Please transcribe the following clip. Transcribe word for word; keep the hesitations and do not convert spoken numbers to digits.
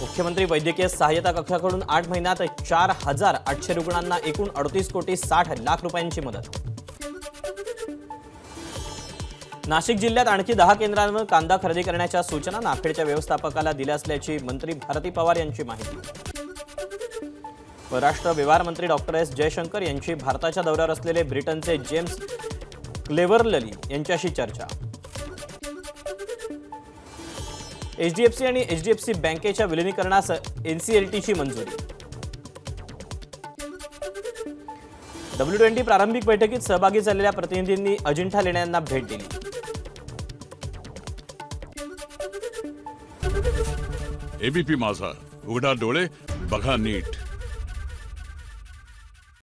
मुख्यमंत्री वैद्यकीय सहायता कक्षाकडून आठ महिन्यात चार हजार आठशे रुग्णांना एकूण अडतीस कोटी साठ लाख रुपयांची मदत। नाशिक जिल्ह्यात आणखी दहा केंद्रांवर कांदा खरेदी करण्याच्या सूचना नाफेडच्या व्यवस्थापकाला दिल्या असल्याची मंत्री भारती पवार यांची माहिती। परराष्ट्र व्यवहार मंत्री डॉ एस जयशंकर यांची भारताच्या दौऱ्यावर असलेले ब्रिटनचे जेम्स क्लेवरली यांच्याशी चर्चा। एचडीएफसी आणि एचडीएफसी बँकेच्या विलीनीकरणास एनसीएलटीची मंजुरी। डब्ल्यू ट्वेंटी प्रारंभिक बैठकीत सहभागी झालेल्या प्रतिनिधींनी अजिंठा लेण्या यांना भेट दिली। एबीपी माझा, उघडा डोळे बघा नीट।